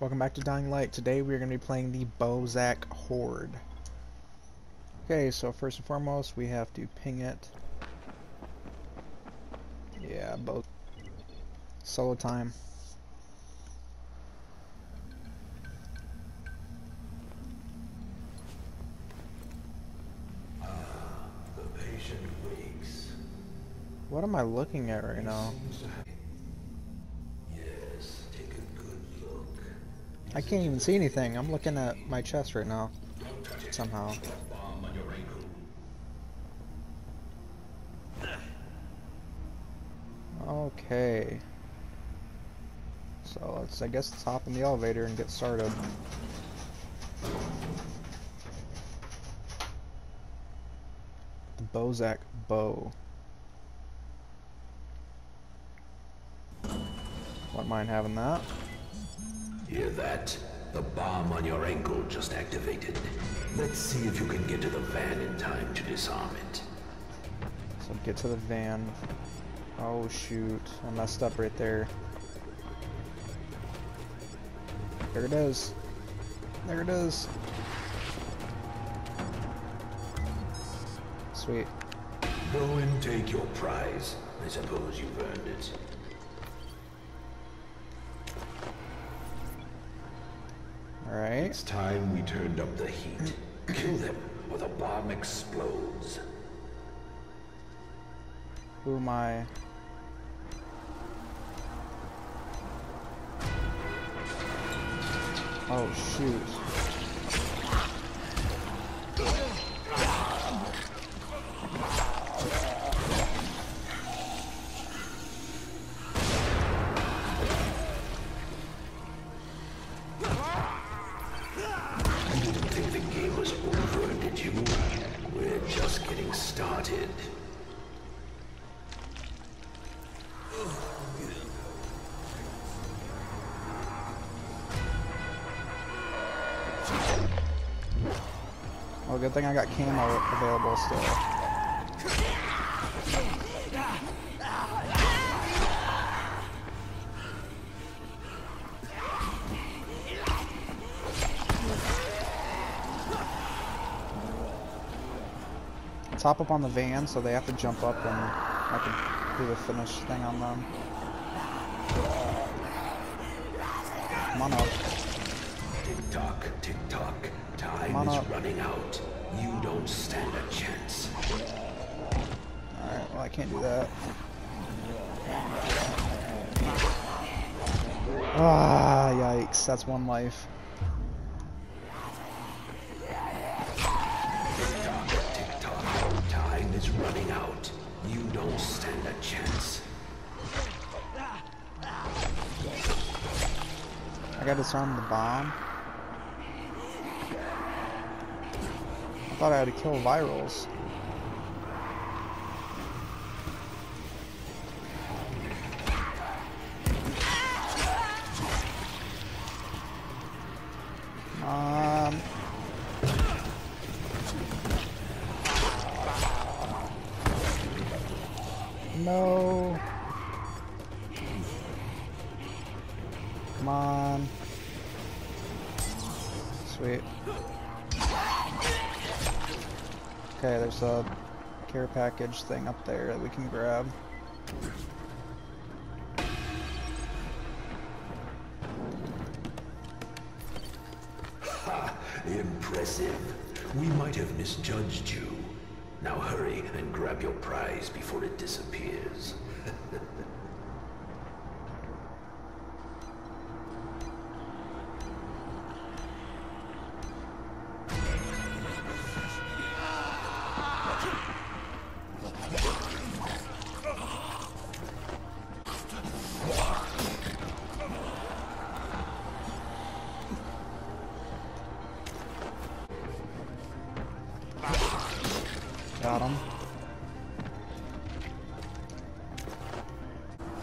Welcome back to Dying Light. Today we are going to be playing the Bozak Horde. Okay, so first and foremost we have to ping it. Yeah, both. Solo time. The patient wakes. What am I looking at right now? I can't even see anything. I'm looking at my chest right now. Somehow. Okay. So I guess let's hop in the elevator and get started. The Bozak bow. Wouldn't mind having that. Hear that? The bomb on your ankle just activated. Let's see if you can get to the van in time to disarm it. So get to the van. Oh shoot, I messed up right there. There it is. There it is. Sweet. Go and take your prize. I suppose you've earned it. Alright. It's time we turned up the heat. Kill them, or the bomb explodes. Who am I? Oh, shoot. You didn't think the game was over, did you? We're just getting started. Oh, good thing I got camo available still. Hop up on the van, so they have to jump up and I can do the finish thing on them. Come on up. Tick-tock, tick-tock. Time is running out. You don't stand a chance. Alright, well I can't do that. Ah, yikes. That's one life. Is running out. You don't stand a chance. I gotta disarm the bomb. I thought I had to kill virals. No. Come on. Sweet. Okay, there's a care package thing up there that we can grab. Ha! Impressive. We might have misjudged you. Now hurry and grab your prize before it disappears. Got him.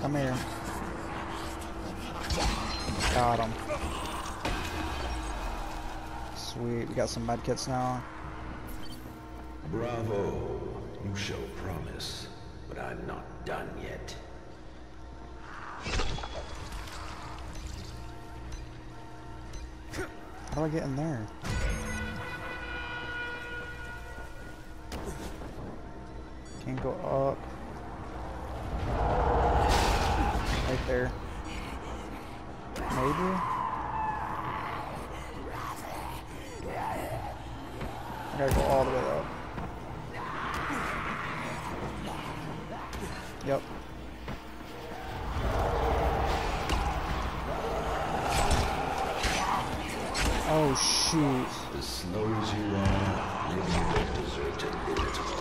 Come here. Got him. Sweet, we got some medkits now. Bravo. You show promise, but I'm not done yet. How do I get in there? Can't go up. Right there. Maybe? I gotta go all the way up. Yep. Oh shoot. The slower you are, you get deserted at all.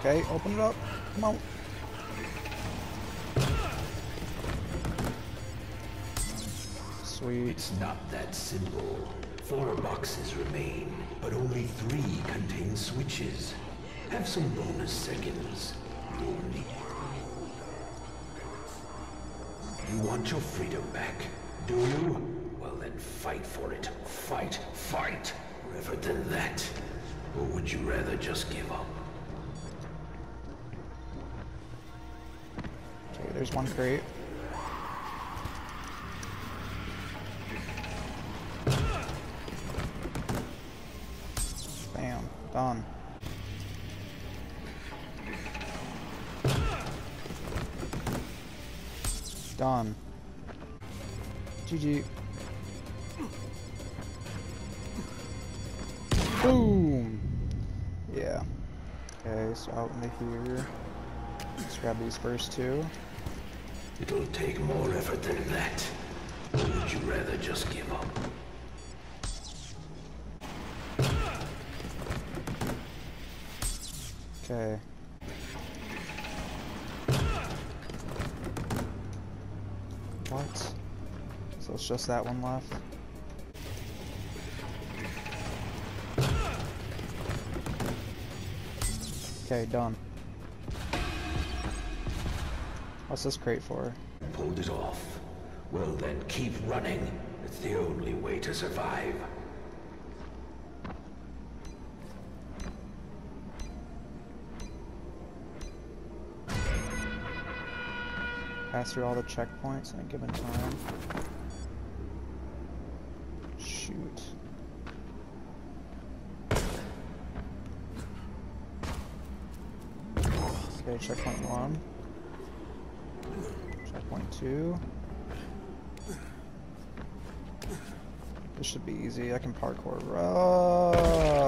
Okay, open it up. Come on. Sweet. It's not that simple. 4 boxes remain, but only 3 contain switches. Have some bonus seconds. You want your freedom back, do you? Well then fight for it. Fight, fight! Rather than that. Or would you rather just give up? Okay, there's one crate. On. Done. GG. Boom! Yeah. Okay, so out into here. Let's grab these first 2. It'll take more effort than that. Or would you rather just give up? Okay. What? So it's just that one left. Okay, done. What's this crate for? Pulled it off. Well then, keep running. It's the only way to survive. Pass through all the checkpoints in a given time. Shoot. Okay, checkpoint 1. Checkpoint 2. This should be easy. I can parkour.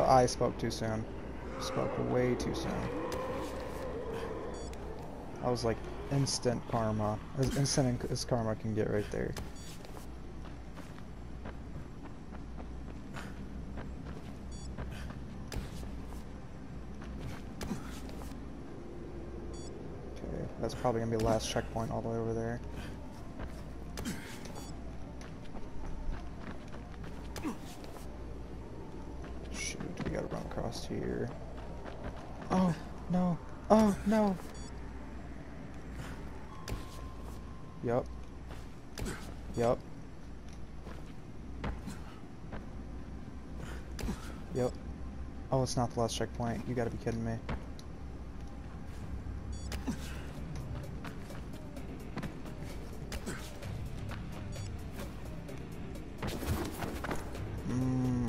I spoke too soon. Spoke way too soon. I was like, instant karma. As instant as karma can get right there. Okay, that's probably gonna be the last checkpoint all the way over there. Shoot, we gotta run across here. Oh, no. Oh, no. Yep. Yep. Yep. Oh, it's not the last checkpoint. You gotta be kidding me.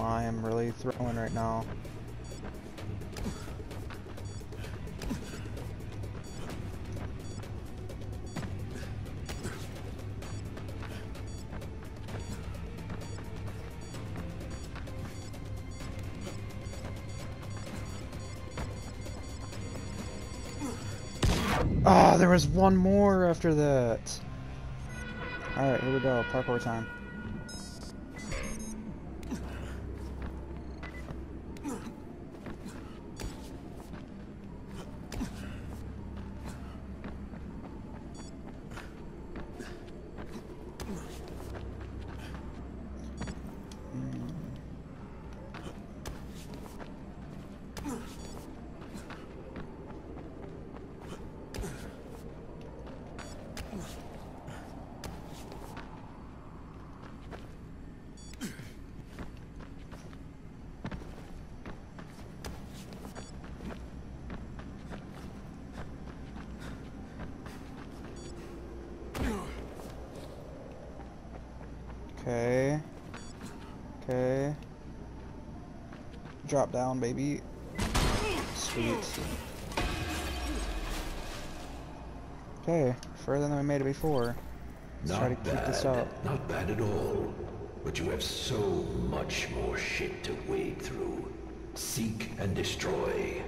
I am really throwing right now. Oh, there was one more after that. Alright, here we go. Parkour time. Okay. Drop down, baby. Sweet. Okay, further than we made it before. Let's try to keep this up. Not bad at all. But you have so much more shit to wade through. Seek and destroy.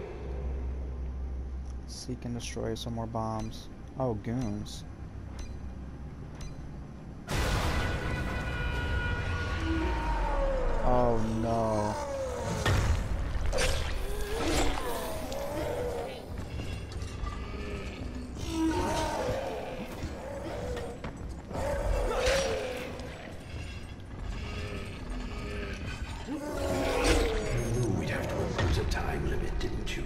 Seek and destroy some more bombs. Oh, goons. Oh no. You knew we'd have to impose a time limit, didn't you?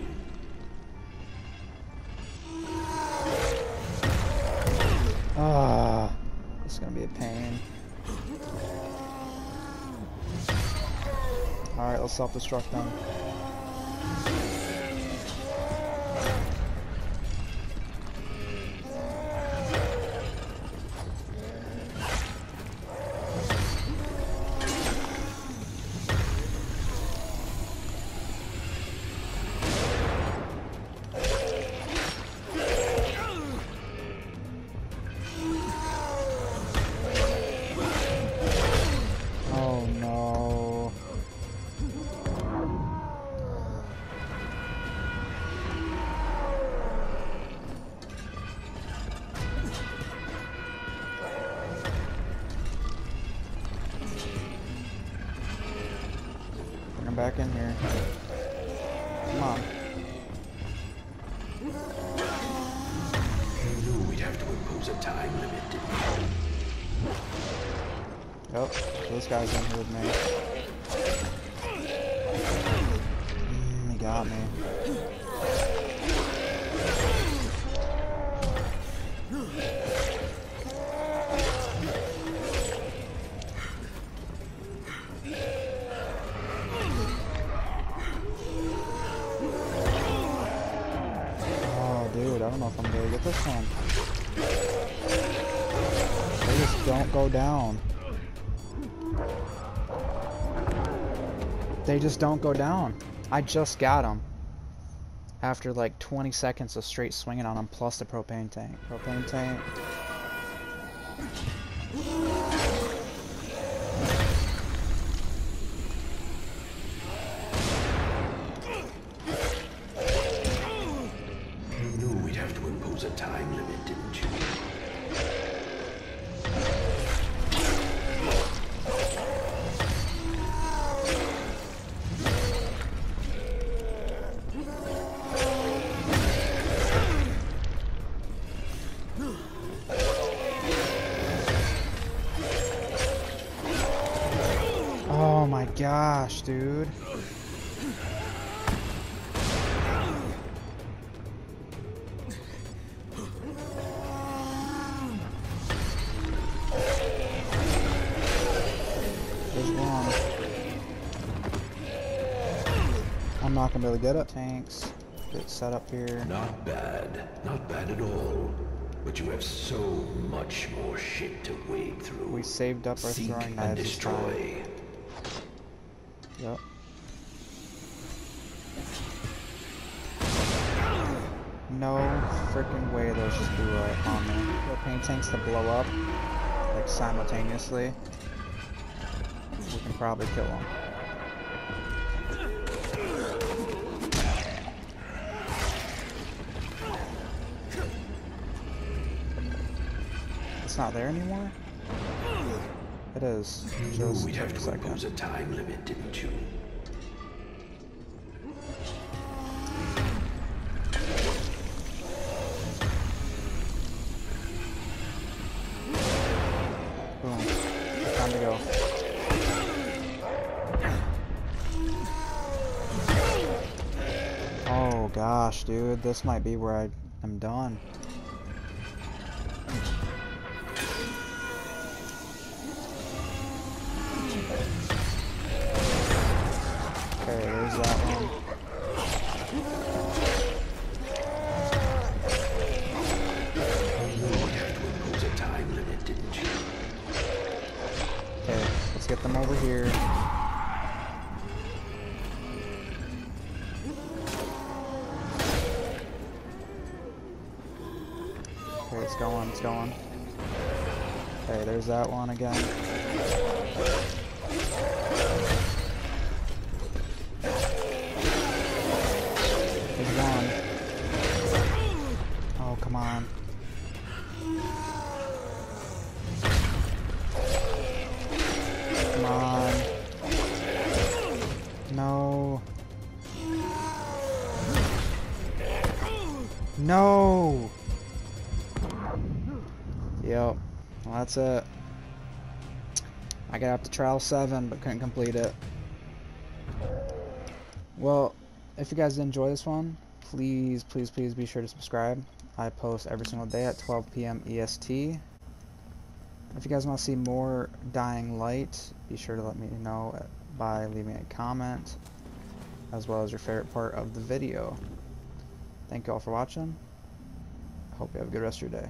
Ah, it's gonna be a pain. Alright, let's self-destruct them. Back in here. Come on. You knew we'd have to impose a time limit, didn't we? Yep, so this guy's in here with me. He got me. I don't know if I'm gonna get this one. They just don't go down. They just don't go down. I just got them. After like 20 seconds of straight swinging on them, plus the propane tank. Propane tank. Oh my gosh, dude. I'm not gonna be able to get up. Tanks get set up here. Not bad. Not bad at all. But you have so much more shit to wade through. We saved up our throwing knives. Seek and destroy. Yep. No freaking way those just blew up on me. Propane tanks to blow up like simultaneously. We can probably kill them. It's not there anymore? It is. You knew we'd have to impose a time limit, didn't you? Boom. Time to go. Oh gosh, dude. This might be where I'm done. Let's get them over here. It's going, it's going. Okay, there's that one again. There's one. Oh, come on. Come on. No. No! Yep. Well, that's it. I got up to trial 7, but couldn't complete it. Well, if you guys did enjoy this one, please, please, please be sure to subscribe. I post every single day at 12 PM EST. If you guys want to see more Dying Light, be sure to let me know by leaving a comment, as well as your favorite part of the video. Thank you all for watching. I hope you have a good rest of your day.